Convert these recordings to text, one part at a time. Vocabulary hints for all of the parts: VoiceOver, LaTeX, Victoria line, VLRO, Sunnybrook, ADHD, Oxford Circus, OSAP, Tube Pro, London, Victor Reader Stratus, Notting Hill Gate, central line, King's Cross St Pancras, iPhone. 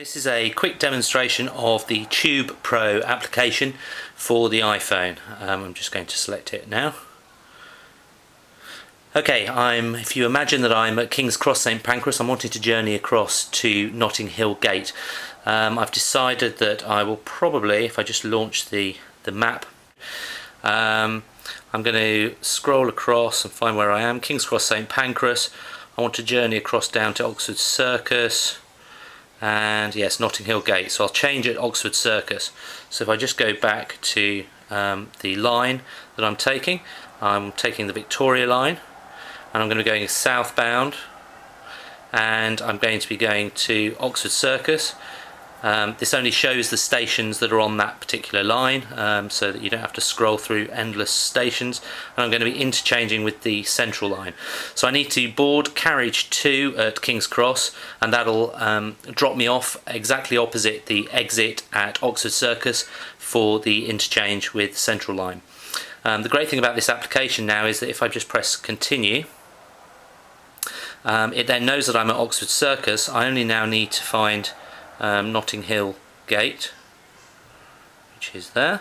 This is a quick demonstration of the Tube Pro application for the iPhone. I'm just going to select it now. Okay, if you imagine that I'm at King's Cross St Pancras, I'm wanting to journey across to Notting Hill Gate. I've decided that I will probably, if I just launch the map, I'm going to scroll across and find where I am. King's Cross St Pancras. I want to journey across down to Oxford Circus. And yes, Notting Hill Gate, so I'll change it Oxford Circus. So if I just go back to the line that I'm taking the Victoria line, and I'm going to be going southbound, and I'm going to be going to Oxford Circus. This only shows the stations that are on that particular line, so that you don't have to scroll through endless stations, and I'm going to be interchanging with the central line. So I need to board carriage 2 at King's Cross, and that'll drop me off exactly opposite the exit at Oxford Circus for the interchange with central line. The great thing about this application now is that if I just press continue, it then knows that I'm at Oxford Circus. I only now need to find Notting Hill Gate, which is there,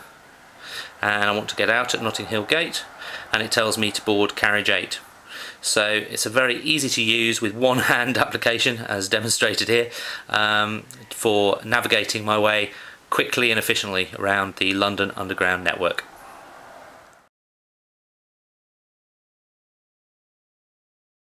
and I want to get out at Notting Hill Gate, and it tells me to board carriage 8. So it's a very easy to use with one hand application, as demonstrated here, for navigating my way quickly and efficiently around the London Underground network.